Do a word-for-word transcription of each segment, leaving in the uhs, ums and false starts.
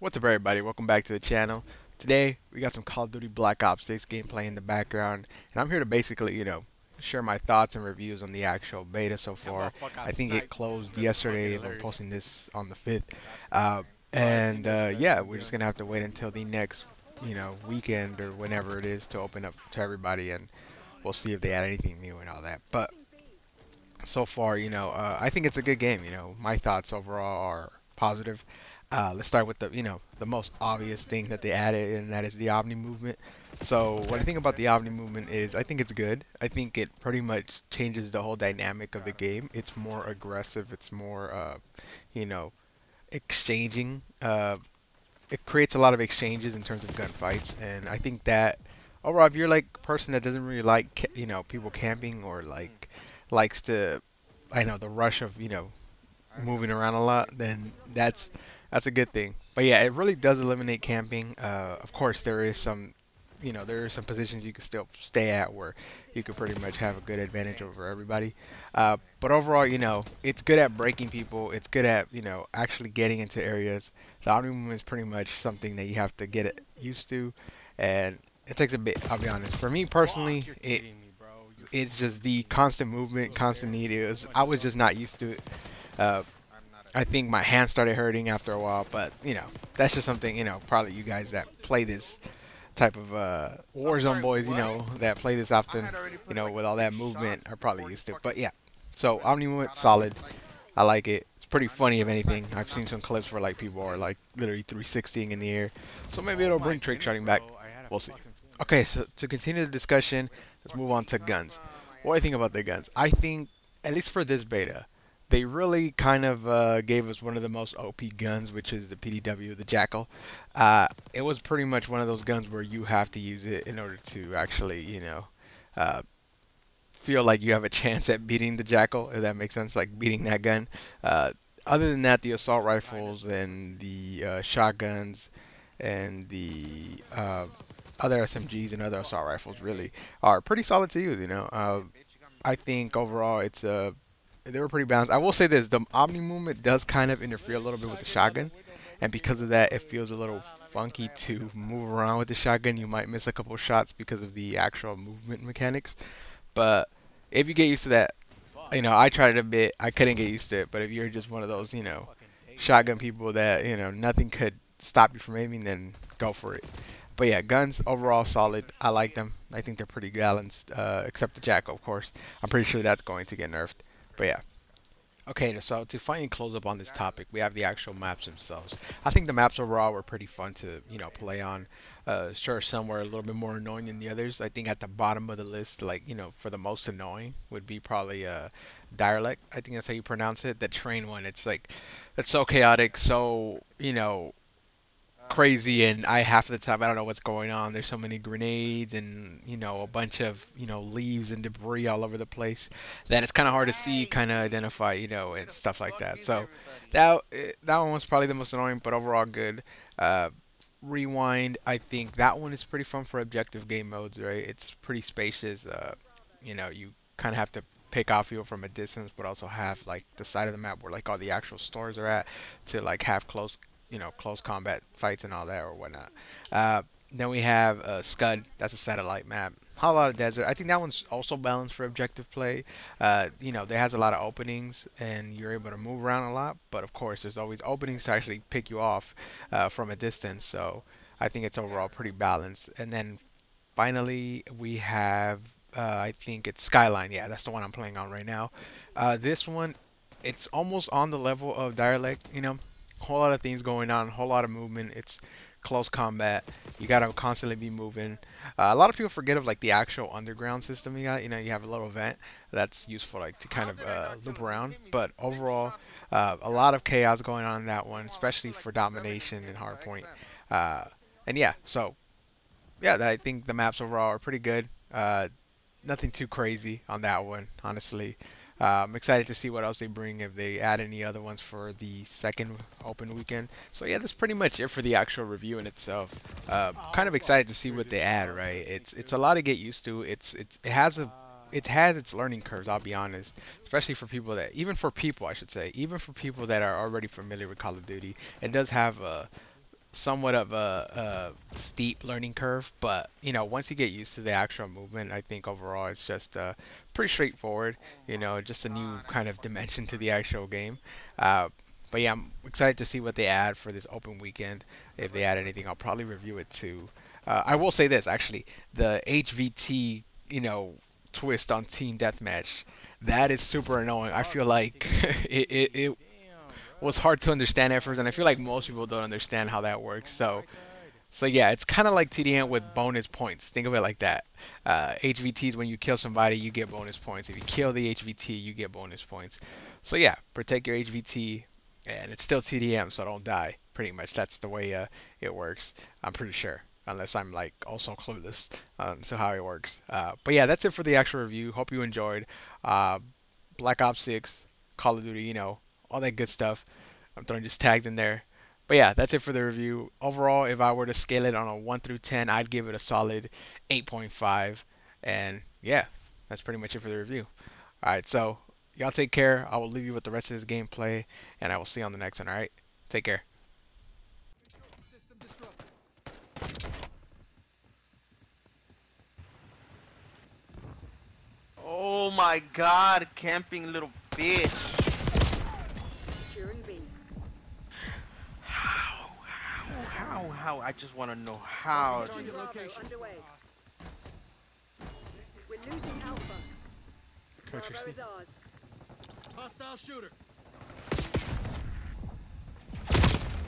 What's up everybody, welcome back to the channel. Today we got some Call of Duty Black Ops six gameplay in the background, and I'm here to basically, you know, share my thoughts and reviews on the actual beta so far. I think it closed yesterday and I'm posting this on the fifth. Uh, and uh, yeah, we're just gonna have to wait until the next, you know, weekend or whenever it is to open up to everybody, and we'll see if they add anything new and all that. But so far, you know, uh, I think it's a good game. You know, my thoughts overall are positive. Uh, let's start with the, you know, the most obvious thing that they added, and that is the Omni movement. So what I think about the Omni movement is I think it's good. I think it pretty much changes the whole dynamic of the game. It's more aggressive. It's more, uh, you know, exchanging. Uh, it creates a lot of exchanges in terms of gunfights, and I think that overall, if you're like a person that doesn't really like, ca you know, people camping, or like likes to, I know, the rush of, you know, moving around a lot, then that's That's a good thing. But yeah, it really does eliminate camping. Uh, of course, there is some, you know, there are some positions you can still stay at where you can pretty much have a good advantage over everybody. Uh, but overall, you know, it's good at breaking people. It's good at, you know, actually getting into areas. The Omni movement is pretty much something that you have to get used to, and it takes a bit. I'll be honest. For me personally, it it's just the constant movement, constant need. It was, I was just not used to it. Uh, I think my hands started hurting after a while, but you know, that's just something, you know, probably you guys that play this type of uh, Warzone boys, you know, that play this often, you know, with all that movement are probably used to it. But yeah, so Omni movement, solid. I like it. It's pretty funny if anything. I've seen some clips where like people are like literally three sixtying in the air, so maybe it'll bring trick shotting back. We'll see. Okay, so to continue the discussion, let's move on to guns. What do I think about the guns? I think, at least for this beta, they really kind of uh, gave us one of the most O P guns, which is the P D W, the Jackal. Uh, it was pretty much one of those guns where you have to use it in order to actually, you know, uh, feel like you have a chance at beating the Jackal, if that makes sense, like beating that gun. Uh, other than that, the assault rifles and the uh, shotguns and the uh, other S M Gs and other assault rifles really are pretty solid to use, you know. Uh, I think overall it's a... They were pretty balanced. I will say this, the Omni movement does kind of interfere a little bit with the shotgun, and because of that, it feels a little funky to move around with the shotgun. You might miss a couple shots because of the actual movement mechanics, but if you get used to that, you know, I tried it a bit. I couldn't get used to it, but if you're just one of those, you know, shotgun people that, you know, nothing could stop you from aiming, then go for it. But yeah, guns overall solid. I like them. I think they're pretty balanced, uh, except the Jackal, of course. I'm pretty sure that's going to get nerfed. But yeah, okay, so to finally close up on this topic, we have the actual maps themselves. I think the maps overall were pretty fun to, you know, play on. Uh, sure, some were a little bit more annoying than the others. I think at the bottom of the list, like, you know, for the most annoying would be probably uh, Derelict. I think that's how you pronounce it. The train one, it's like, it's so chaotic, so, you know, crazy, and I half the time I don't know what's going on. There's so many grenades and, you know, a bunch of, you know, leaves and debris all over the place that it's kind of hard to see, kind of identify, you know, and stuff like that. So that that one was probably the most annoying, but overall good. uh Rewind, I think that one is pretty fun for objective game modes, right? It's pretty spacious. Uh you know, you kind of have to pick off people from a distance, but also have like the side of the map where like all the actual stores are at, to like have close, you know, close combat fights and all that or whatnot. Uh, then we have uh, Scud. That's a satellite map. Whole lot of desert. I think that one's also balanced for objective play. Uh, you know, there has a lot of openings, and you're able to move around a lot. But of course, there's always openings to actually pick you off uh, from a distance. So I think it's overall pretty balanced. And then finally, we have uh, I think it's Skyline. Yeah, that's the one I'm playing on right now. Uh, this one, it's almost on the level of Derelict. You know, whole lot of things going on, whole lot of movement. It's close combat. You gotta constantly be moving. Uh, a lot of people forget of like the actual underground system you got. You know, you have a little vent that's useful, like to kind of uh, loop around. But overall, uh, a lot of chaos going on in that one, especially for domination and hardpoint. Uh, and yeah, so yeah, I think the maps overall are pretty good. Uh, nothing too crazy on that one, honestly. Uh, I'm excited to see what else they bring, if they add any other ones for the second open weekend. So yeah, that's pretty much it for the actual review in itself. Uh, kind of excited to see what they add, right? It's it's a lot to get used to. It's it's it has a it has its learning curves, I'll be honest, especially for people that even for people I should say even for people that are already familiar with Call of Duty. It does have a somewhat of a, a steep learning curve, but you know, once you get used to the actual movement, I think overall it's just uh, pretty straightforward, you know, just a new kind of dimension to the actual game. Uh, but yeah, I'm excited to see what they add for this open weekend. If they add anything, I'll probably review it too. Uh, I will say this, actually, the H V T, you know, twist on Team Deathmatch, that is super annoying. I feel like it, it, it was hard to understand at first, and I feel like most people don't understand how that works. So, so yeah, it's kind of like T D M with bonus points. Think of it like that. Uh, H V T is when you kill somebody, you get bonus points. If you kill the H V T, you get bonus points. So yeah, protect your H V T, and it's still T D M, so don't die. Pretty much, that's the way uh, it works. I'm pretty sure. Unless I'm like also clueless um, so how it works. Uh, but yeah, that's it for the actual review. Hope you enjoyed. Uh, Black Ops six, Call of Duty, you know, all that good stuff. I'm throwing just tags in there. But yeah, that's it for the review. Overall, if I were to scale it on a one through ten, I'd give it a solid eight point five. And yeah, that's pretty much it for the review. All right, so y'all take care. I will leave you with the rest of this gameplay, and I will see you on the next one, all right? Take care. Oh my god, camping little bitch. How, how, how, how? I just want to know how. We're losing Alpha. Bravo is ours. Hostile shooter.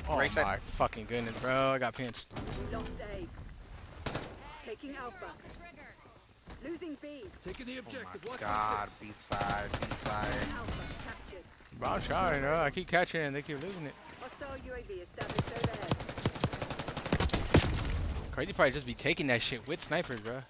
Oh right my back. Fucking goodness, bro. I got pinched. We lost A. Taking Alpha. Losing B. Taking the objective. Oh my god, B side, B side. Bro, I'm trying, bro. I keep catching it and they keep losing it. Hostile U A V established overhead. Crazy probably just be taking that shit with snipers, bro.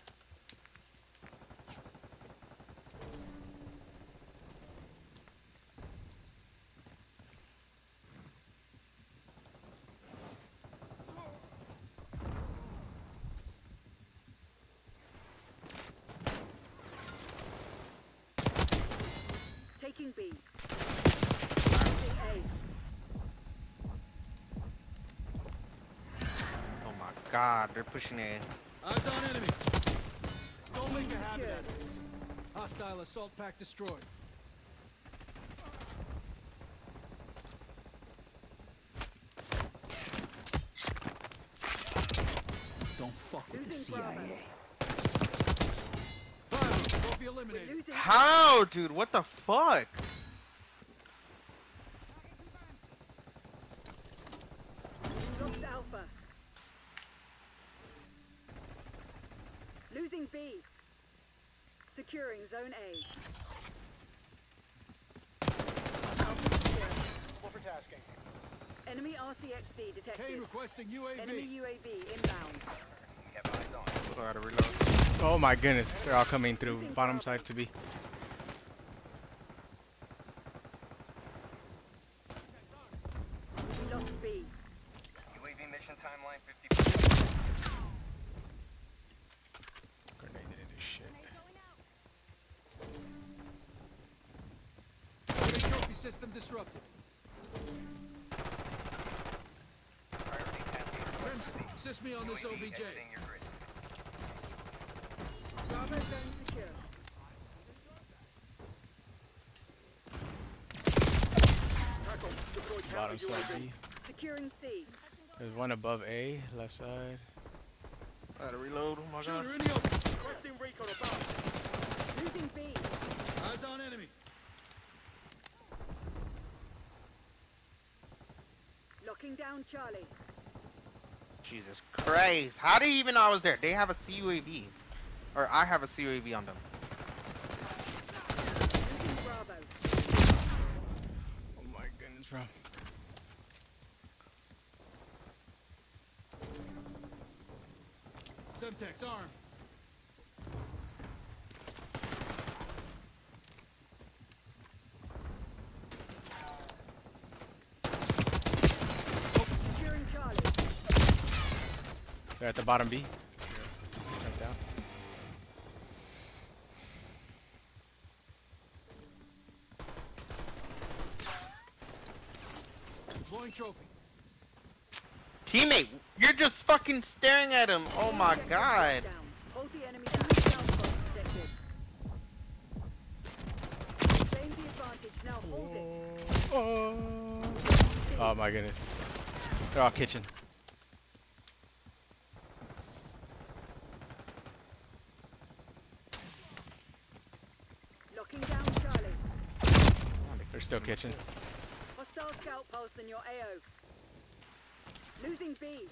Taking B. Oh my god, they're pushing A. Eyes on enemy. Don't make a habit out of this. Hostile assault pack destroyed. Don't fuck with the C I A. How, dude? What the fuck? Lost Alpha. Losing B. Securing Zone A. Alpha secure. Overtasking. Enemy R C X D detected. Kane requesting U A V. Enemy U A V inbound. Oh my goodness, they're all coming through bottom side to be. We lost B. U A V mission timeline fifty percent. Grenade didn't do shit. Trophy system disrupted. Crimson, assist me on this O B J. Bravo zone secure. Bottom side B. Securing C. There's one above A, left side. I gotta reload. Oh my god. Losing B. Eyes on enemy. Locking down Charlie. Jesus Christ. How do you even know I was there? They have a C U A V. Or I have a C U A V on them. Bravo. Oh my goodness, bro. Semtex arm. Securing Charlie. They're at the bottom B. Right down. Trophy. teammate, you're just fucking staring at him. Oh my god. Oh. Oh my goodness. They're all kitchen. Locking down Charlie. They're still kitchen. Hostile scout pulse in your A O. Losing B.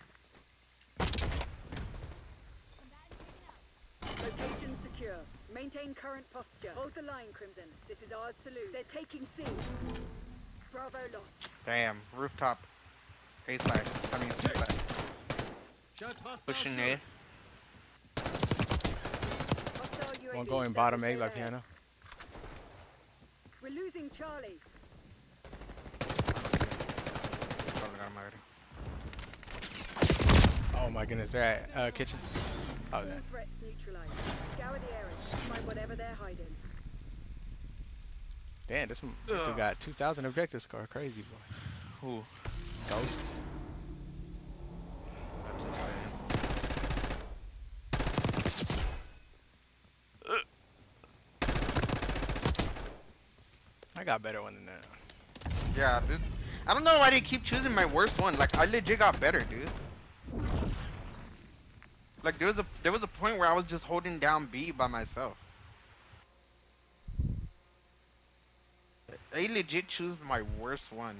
Location secure. Maintain current posture. Hold the line, Crimson. This is ours to lose. They're taking C. Bravo lost. Damn. Rooftop. A side. I mean C side. Pushing A. One going bottom A by piano. We're losing Charlie. Oh my goodness, they're at uh, kitchen. Oh, that. Threats neutralized. Scour the area. Find whatever they're hiding. Damn, this one still got two thousand objective score. Crazy boy. Who? Ghost. I got better one than that. Yeah, dude. I don't know why they keep choosing my worst one. Like, I legit got better, dude. Like, there was a there was a point where I was just holding down B by myself. I legit choose my worst one.